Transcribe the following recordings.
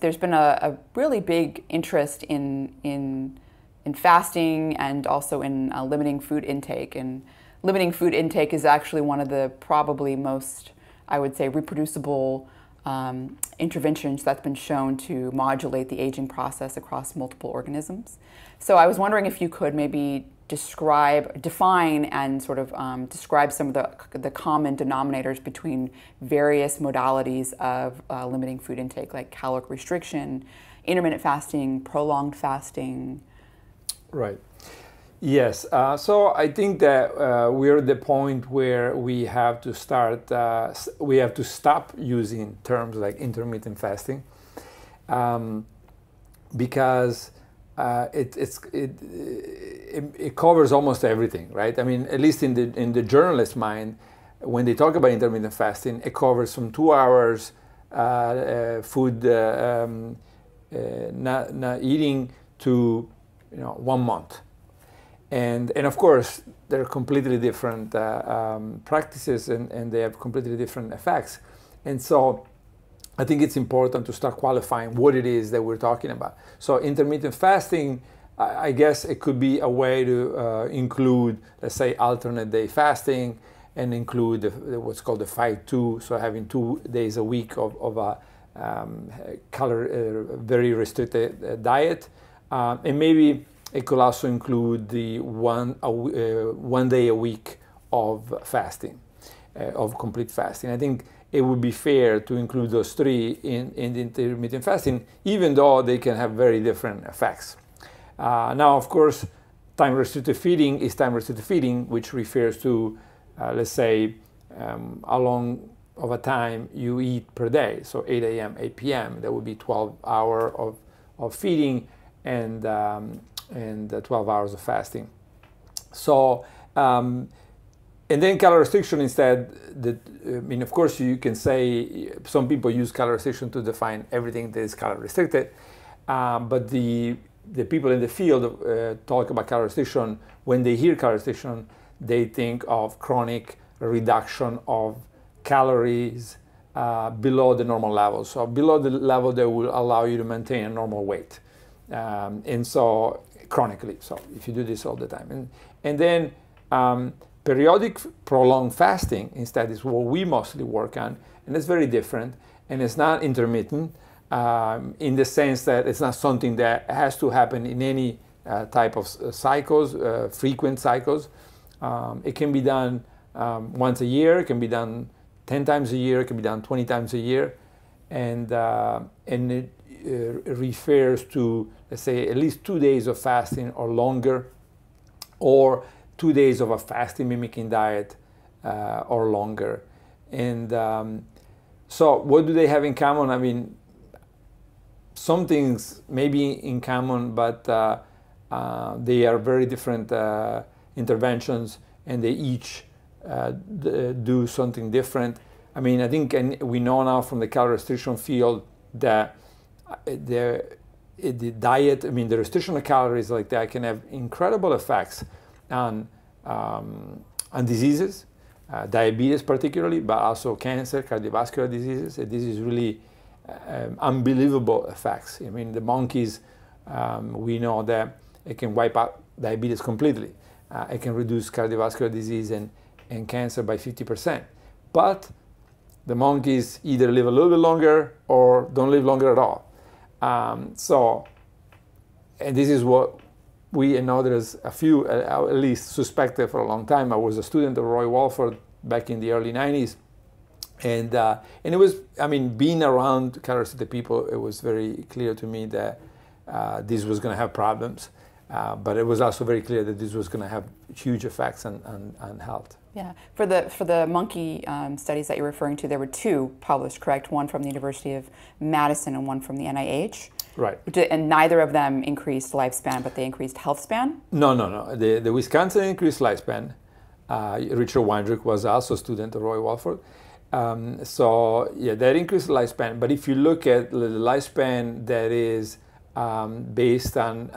there's been a really big interest in fasting and also in limiting food intake. And limiting food intake is actually one of the probably most, I would say, reproducible interventions that's been shown to modulate the aging process across multiple organisms. So I was wondering if you could maybe define and sort of describe some of the common denominators between various modalities of limiting food intake, like caloric restriction, intermittent fasting, prolonged fasting. Right. Yes. So I think that we're at the point where we have to start, we have to stop using terms like intermittent fasting because it covers almost everything, right? I mean, at least in the journalist's mind, when they talk about intermittent fasting, it covers from 2 hours food not eating to 1 month. And of course, they're completely different practices and they have completely different effects. And so I think it's important to start qualifying what it is that we're talking about. So intermittent fasting, I guess it could be a way to include, let's say, alternate day fasting and include what's called the 5-2, so having 2 days a week of a very restricted diet. And maybe it could also include the one day a week of fasting, of complete fasting. I think it would be fair to include those three in intermittent fasting, even though they can have very different effects. Now, of course, time-restricted feeding is time-restricted feeding, which refers to, let's say, how long of a time you eat per day. So 8 a.m., 8 p.m., that would be 12 hours of feeding and 12 hours of fasting. So, and then calorie restriction instead, I mean, of course, you can say some people use calorie restriction to define everything that is calorie restricted, but the people in the field talk about calorie restriction. When they hear calorie restriction, they think of chronic reduction of calories below the normal level, so below the level that will allow you to maintain a normal weight. And so chronically, so if you do this all the time. And then periodic prolonged fasting instead is what we mostly work on, and it's very different, and it's not intermittent in the sense that it's not something that has to happen in any type of cycles, frequent cycles. It can be done once a year, it can be done 10 times a year, it can be done 20 times a year, and it refers to, let's say, at least 2 days of fasting or longer, or 2 days of a fasting mimicking diet or longer. And so what do they have in common? I mean, some things may be in common, but they are very different interventions, and they each do something different. I mean, I think we know now from the calorie restriction field that the diet, I mean, the restriction of calories like that can have incredible effects on diseases, diabetes particularly, but also cancer, cardiovascular diseases. This is really unbelievable effects. I mean, the monkeys, we know that it can wipe out diabetes completely. It can reduce cardiovascular disease and cancer by 50%. But the monkeys either live a little bit longer or don't live longer at all. And this is what we and others, a few at least, suspected for a long time. I was a student of Roy Walford back in the early 90s. And it was, I mean, being around calorie-restricted people, it was very clear to me that this was going to have problems. But it was also very clear that this was going to have huge effects on health. Yeah. For the monkey studies that you're referring to, there were two published, correct? One from the University of Madison and one from the NIH. Right. And neither of them increased lifespan, but they increased health span? No. The Wisconsin increased lifespan. Richard Weindrich was also a student of Roy Walford. So, yeah, that increased lifespan. But if you look at the lifespan that is based on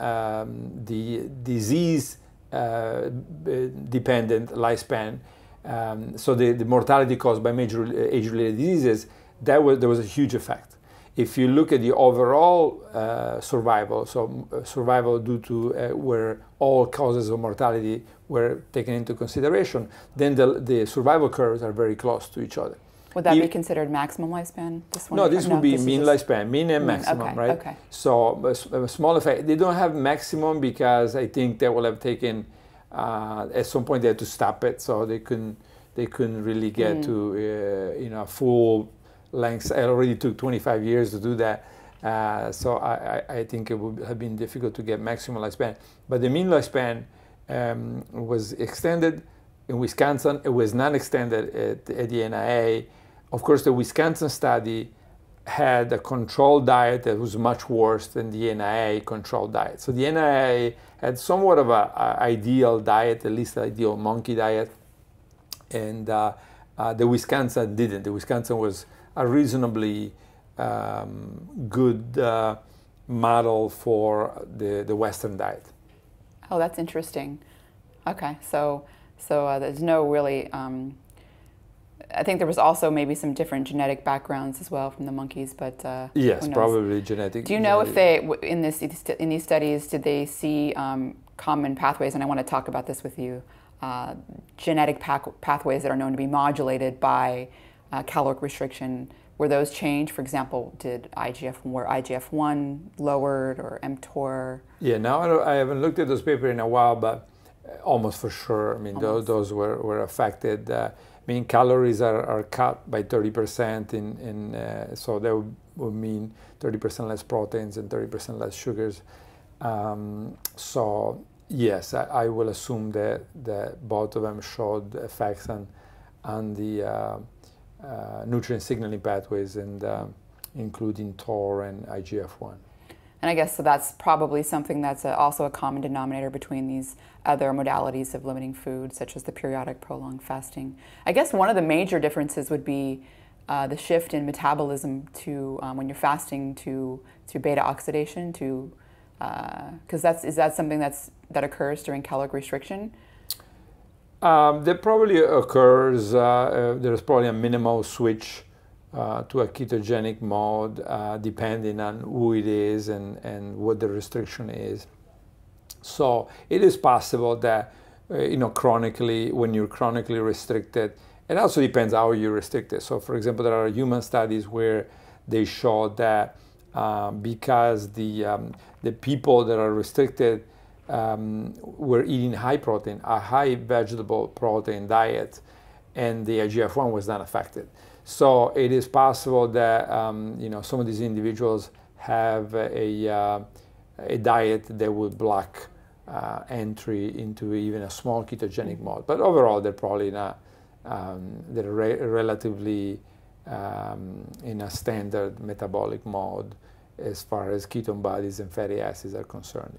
the disease-dependent lifespan. So the mortality caused by major age-related diseases, there was a huge effect. If you look at the overall survival, so survival due to where all causes of mortality were taken into consideration, then the survival curves are very close to each other. Would that be considered maximum lifespan? This one? No, this would be mean lifespan, mean and maximum, okay, right? Okay. So a small effect. They don't have maximum because I think they will have taken, at some point they had to stop it, so they couldn't really get to you know, full lengths. It already took 25 years to do that. So I think it would have been difficult to get maximum lifespan. But the mean lifespan was extended. In Wisconsin, it was not extended at the NIA. Of course, the Wisconsin study had a controlled diet that was much worse than the NIA controlled diet. So the NIA had somewhat of an ideal diet, at least an ideal monkey diet, and the Wisconsin didn't. The Wisconsin was a reasonably good model for the Western diet. Oh, that's interesting. Okay, so there's no really, I think there was also maybe some different genetic backgrounds as well from the monkeys, but yes, probably genetic. Do you know if they, in these studies, did they see common pathways? And I want to talk about this with you, genetic pathways that are known to be modulated by caloric restriction. Were those changed? For example, were IGF-1 lowered or mTOR? Yeah, now I haven't looked at those papers in a while, but almost for sure. I mean, those were affected. I mean, calories are cut by 30%, so that would mean 30% less proteins and 30% less sugars. So yes, I will assume that both of them showed effects on the nutrient signaling pathways, and including TOR and IGF-1. And I guess so that's probably something that's also a common denominator between these other modalities of limiting food, such as the periodic prolonged fasting. I guess one of the major differences would be the shift in metabolism to, when you're fasting, to beta oxidation, to, because is that something that occurs during caloric restriction? That probably occurs, there's probably a minimal switch to a ketogenic mode, depending on who it is and what the restriction is. So it is possible that, you know, chronically, when you're chronically restricted, it also depends how you're restricted. So for example, there are human studies where they show that because the people that are restricted were eating high protein, a high vegetable protein diet, and the IGF-1 was not affected. So it is possible that you know, some of these individuals have a diet that would block entry into even a small ketogenic mode. But overall, they're probably not. They're relatively in a standard metabolic mode as far as ketone bodies and fatty acids are concerned.